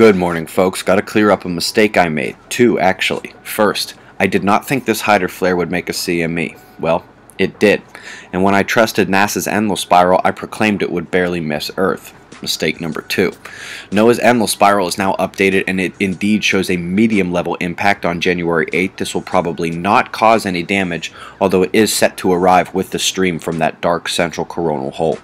Good morning, folks. Gotta clear up a mistake I made. Two, actually. First, I did not think this Hyder flare would make a CME. Well, it did. And when I trusted NASA's Enlil Spiral, I proclaimed it would barely miss Earth. Mistake number two. NOAA's Enlil Spiral is now updated, and it indeed shows a medium-level impact on January 8th. This will probably not cause any damage, although it is set to arrive with the stream from that dark central coronal hole.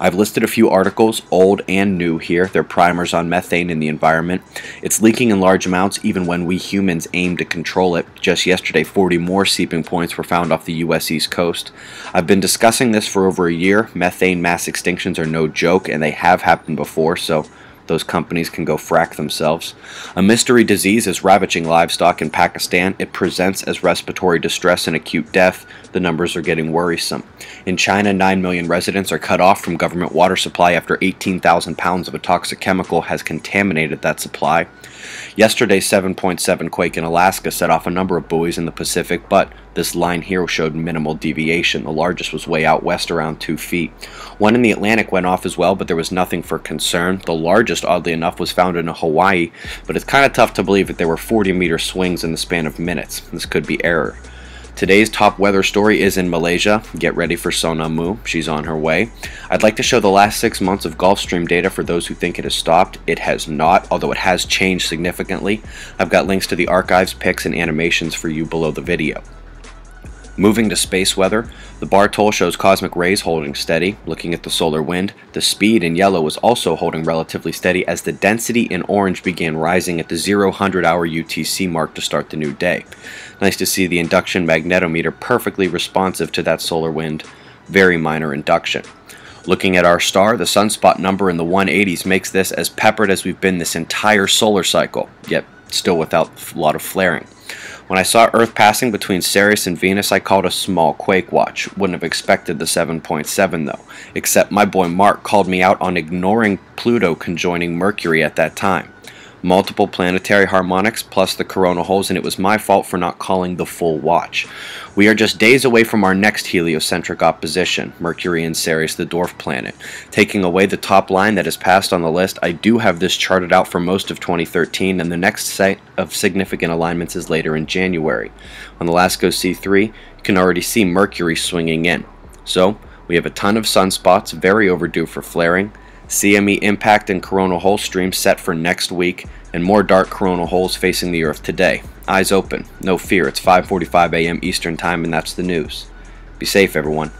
I've listed a few articles, old and new here. They're primers on methane in the environment. It's leaking in large amounts even when we humans aim to control it. Just yesterday, 40 more seeping points were found off the U.S. East Coast. I've been discussing this for over a year. Methane mass extinctions are no joke, and they have happened before, so those companies can go frack themselves. A mystery disease is ravaging livestock in Pakistan. It presents as respiratory distress and acute death. The numbers are getting worrisome. In China, 9 million residents are cut off from government water supply after 18,000 pounds of a toxic chemical has contaminated that supply. Yesterday, 7.7 quake in Alaska set off a number of buoys in the Pacific, but this line here showed minimal deviation. The largest was way out west, around 2 feet. One in the Atlantic went off as well, but there was nothing for concern. The largest, oddly enough, was found in Hawaii, but it's kind of tough to believe that there were 40-meter swings in the span of minutes. This could be error. Today's top weather story is in Malaysia. Get ready for Sonamu. She's on her way. I'd like to show the last 6 months of Gulfstream data for those who think it has stopped. It has not, although it has changed significantly. I've got links to the archives, pics, and animations for you below the video. Moving to space weather, the Bartol shows cosmic rays holding steady. Looking at the solar wind, the speed in yellow was also holding relatively steady as the density in orange began rising at the 0-100-hour UTC mark to start the new day. Nice to see the induction magnetometer perfectly responsive to that solar wind. Very minor induction. Looking at our star, the sunspot number in the 180s makes this as peppered as we've been this entire solar cycle, yet still without a lot of flaring. When I saw Earth passing between Ceres and Venus, I called a small quake watch. Wouldn't have expected the 7.7 though, except my boy Mark called me out on ignoring Pluto conjoining Mercury at that time. Multiple planetary harmonics plus the corona holes, and it was my fault for not calling the full watch. We are just days away from our next heliocentric opposition, Mercury and Ceres, the dwarf planet. Taking away the top line that has passed on the list, I do have this charted out for most of 2013, and the next set of significant alignments is later in January. On the Lasco C3, you can already see Mercury swinging in. So, we have a ton of sunspots, very overdue for flaring. CME impact and coronal hole stream set for next week, and more dark coronal holes facing the Earth today. Eyes open, no fear, it's 5:45 a.m. Eastern Time, and that's the news. Be safe, everyone.